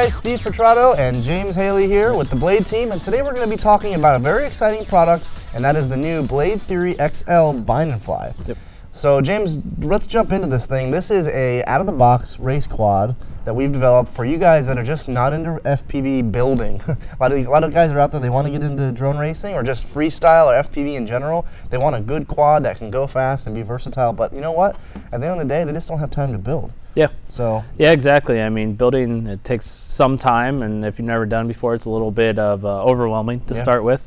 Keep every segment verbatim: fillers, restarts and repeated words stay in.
guys, Steve Petrato and James Haley here with the Blade team, and today we're going to be talking about a very exciting product, and that is the new Blade Theory X L Bind and Fly. Yep. So James, let's jump into this thing. This is a out-of-the-box race quad that we've developed for you guys that are just not into F P V building. a, lot of, a lot of guys are out there, they want to get into drone racing or just freestyle or F P V in general. They want a good quad that can go fast and be versatile, but you know what? At the end of the day, they just don't have time to build. Yeah. So. Yeah, exactly. I mean, building, it takes some time, and if you've never done before, it's a little bit of uh, overwhelming to yeah. start with.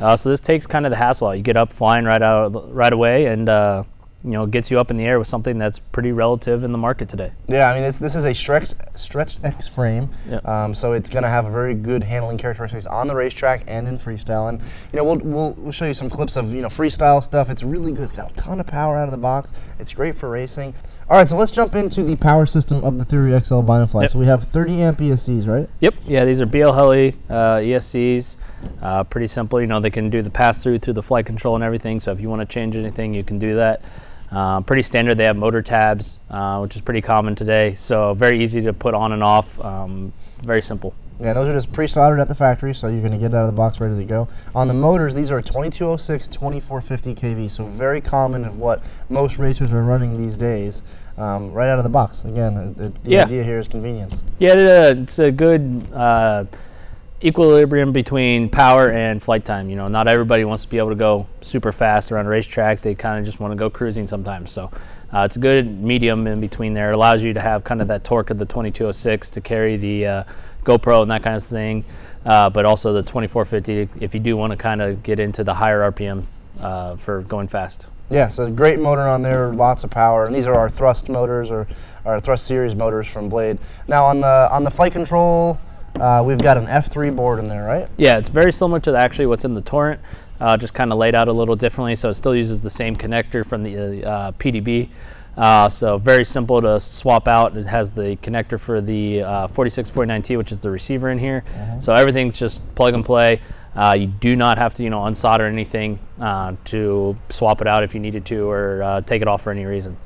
Uh, so this takes kind of the hassle out. You get up flying right out right away, and uh, you know, gets you up in the air with something that's pretty relative in the market today. Yeah, I mean, it's, this is a stretched stretch X frame, yeah. um, so it's going to have a very good handling characteristics on the racetrack and in freestyle. And you know, we'll, we'll we'll show you some clips of you know freestyle stuff. It's really good. It's got a ton of power out of the box. It's great for racing. All right, so let's jump into the power system of the Theory X L Bind and Fly. Yep. So we have thirty amp E S Cs, right? Yep. Yeah, these are B L-Heli uh, E S Cs. Uh, pretty simple. You know, they can do the pass-through through the flight control and everything. So if you want to change anything, you can do that. Uh, pretty standard. They have motor tabs, uh, which is pretty common today. So very easy to put on and off. Um, very simple. Yeah, those are just pre-soldered at the factory, so you're going to get it out of the box ready to go. On the motors, these are twenty-two oh six, twenty-four fifty kV, so very common of what most racers are running these days, um, right out of the box. Again, the, the yeah. idea here is convenience. Yeah, it's a good uh, equilibrium between power and flight time. You know, not everybody wants to be able to go super fast around racetracks. They kind of just want to go cruising sometimes. So uh, it's a good medium in between there. It allows you to have kind of that torque of the twenty-two oh six to carry the uh, GoPro and that kind of thing, uh, but also the twenty-four fifty if you do want to kind of get into the higher R P M uh, for going fast. Yeah, so great motor on there, lots of power. And these are our Thrust motors, or our Thrust series motors from Blade. Now on the on the flight control, uh, we've got an F three board in there, right? Yeah, it's very similar to actually what's in the Torrent, uh, just kind of laid out a little differently. So it still uses the same connector from the uh, P D B. Uh, so very simple to swap out. It has the connector for the uh, forty-six forty-nine T, which is the receiver in here. Mm-hmm. So everything's just plug and play. Uh, you do not have to, you know, unsolder anything uh, to swap it out if you needed to, or uh, take it off for any reason.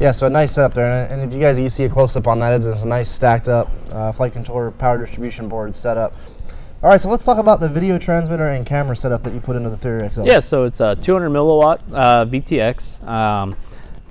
Yeah, so a nice setup there, and if you guys you see a close-up on that, it's a nice stacked-up uh, flight controller power distribution board setup. All right, so let's talk about the video transmitter and camera setup that you put into the Theory X L. Yeah, so it's a two hundred milliwatt uh, V T X. Um,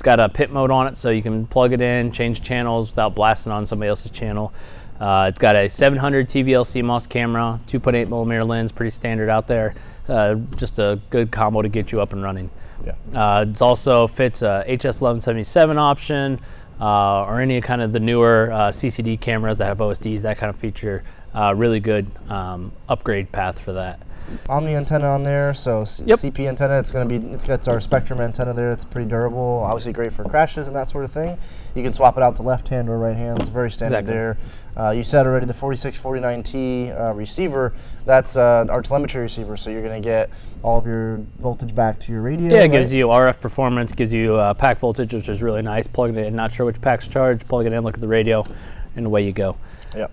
got a pit mode on it, so you can plug it in, change channels without blasting on somebody else's channel. Uh, it's got a seven hundred T V L C M O S camera, two point eight millimeter lens, pretty standard out there. Uh, just a good combo to get you up and running. Yeah. Uh, it also fits a H S eleven seventy-seven option, uh, or any kind of the newer uh, C C D cameras that have O S Ds, that kind of feature. Uh, really good um, upgrade path for that. Omni antenna on there, so C yep. C P antenna. It's going to be, it's got our Spectrum antenna there. It's pretty durable, obviously great for crashes and that sort of thing. You can swap it out to left hand or right hand. It's very standard exactly. there. Uh, you said already the forty-six forty-nine T uh, receiver. That's uh, our telemetry receiver, so you're going to get all of your voltage back to your radio. Yeah, it right? gives you R F performance, gives you uh, pack voltage, which is really nice. Plugging it in, not sure which pack's charged. Plug it in, look at the radio, and away you go. Yep.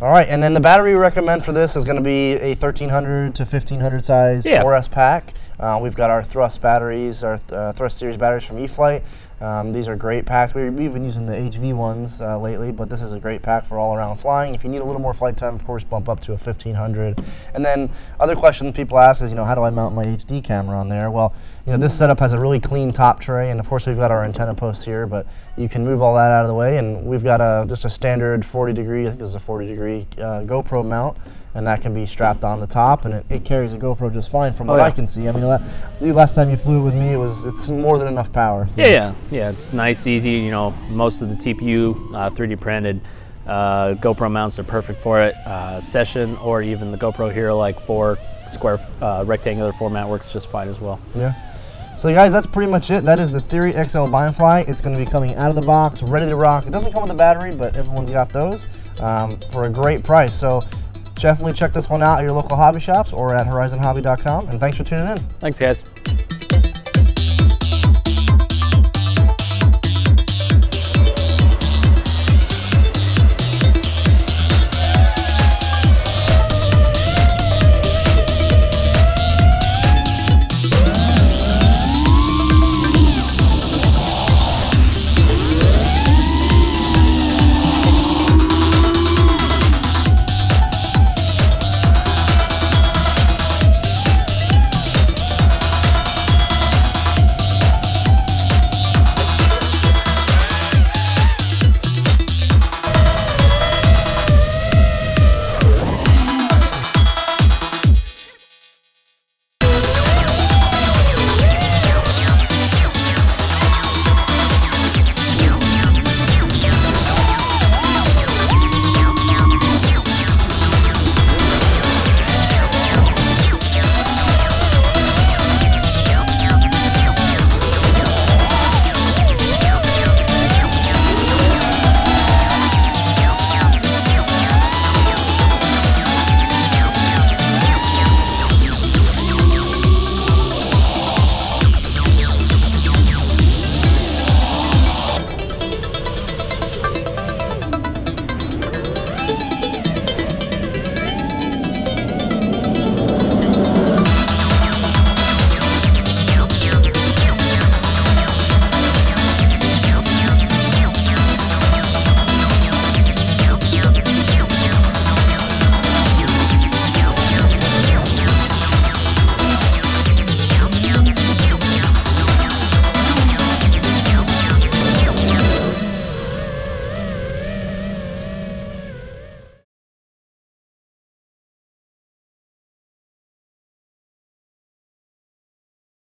All right, and then the battery we recommend for this is going to be a thirteen hundred to fifteen hundred size yeah. four S pack. Uh, we've got our Thrust batteries, our th uh, Thrust series batteries from eFlite. Um, these are great packs. We, we've been using the H V ones uh, lately, but this is a great pack for all around flying. If you need a little more flight time, of course, bump up to a fifteen hundred. And then other questions people ask is, you know, how do I mount my H D camera on there? Well, you know, this setup has a really clean top tray, and of course we've got our antenna posts here, but you can move all that out of the way, and we've got a, just a standard forty degree, I think this is a forty degree uh, GoPro mount. And that can be strapped on the top, and it, it carries a GoPro just fine from oh, what yeah. I can see. I mean, the last time you flew with me, it was it's more than enough power. So. Yeah, yeah, yeah. It's nice, easy. You know, most of the T P U uh, three D printed uh, GoPro mounts are perfect for it. Uh, session or even the GoPro Hero, like four square uh, rectangular format, works just fine as well. Yeah. So guys, that's pretty much it. That is the Theory X L Bind and Fly. It's going to be coming out of the box, ready to rock. It doesn't come with a battery, but everyone's got those um, for a great price. So. Definitely check this one out at your local hobby shops or at horizon hobby dot com. And thanks for tuning in. Thanks, guys.